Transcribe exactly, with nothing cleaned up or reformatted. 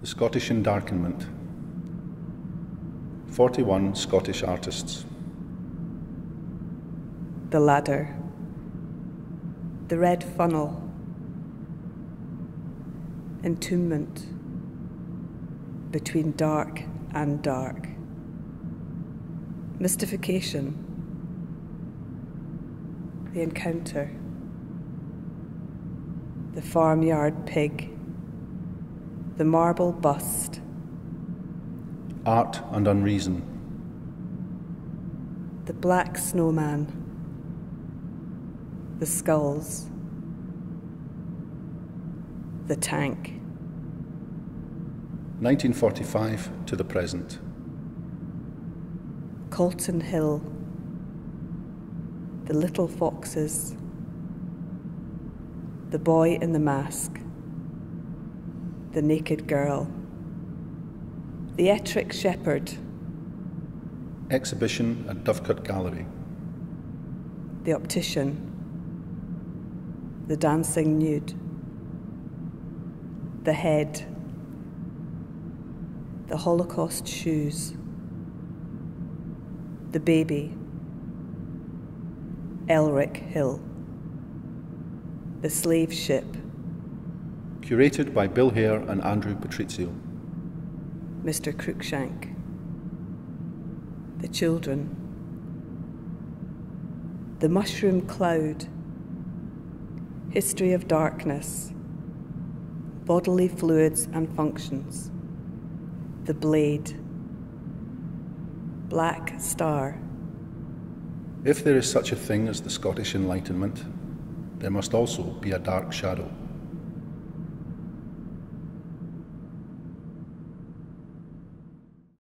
The Scottish Endarkenment. forty-one Scottish artists. The Ladder. The Red Funnel. Entombment. Between Dark and Dark. Mystification. The Encounter. The Farmyard Pig. The Marble Bust. Art and Unreason. The Black Snowman. The Skulls. The Tank. nineteen forty-five to the present. Colton Hill. The Little Foxes. The Boy in the Mask. The Naked Girl. The Ettrick Shepherd. Exhibition at Dovecote Gallery. The Optician. The Dancing Nude. The Head. The Holocaust Shoes. The Baby. Elric Hill. The Slave Ship. Curated by Bill Hare and Andrew Patrizio. Mr Cruikshank. The Children. The Mushroom Cloud. History of Darkness. Bodily Fluids and Functions. The Blade. Black Star. If there is such a thing as the Scottish Enlightenment, there must also be a dark shadow.